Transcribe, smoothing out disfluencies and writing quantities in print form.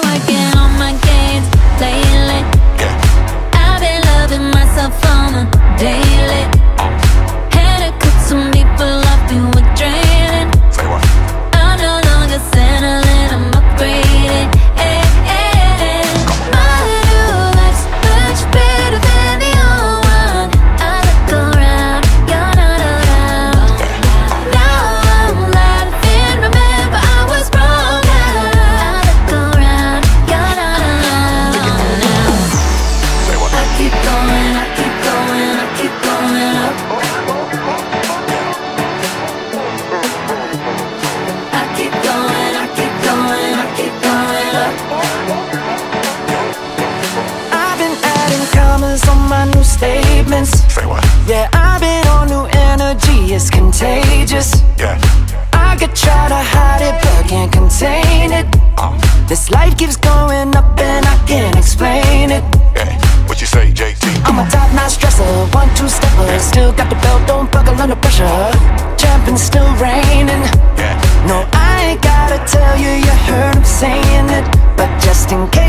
been working on my games lately. I've been loving myself on a daily. Had to cut some people off who were draining. I'm no longer settling, I'm upgrading. My new life's much better than the old one. I look around, you're not around. Now I'm laughing, remember I was wrong. I look around, you're not around now. I keep going, I keep going, I keep going up. I keep going, I keep going, I keep going up. I've been adding commas on my new statements. Say what? Yeah, I've been on new energy, it's contagious. Yeah. I could try to hide it, but can't contain it. This life keeps going up and I can't explain it. Hey, what you say, JT? I'm a top-notch stresser, 1-2 stepper. Still got the belt, don't buckle under pressure. Jumping, still raining. Yeah. No, I ain't gotta tell you, you heard him saying it. But just in case.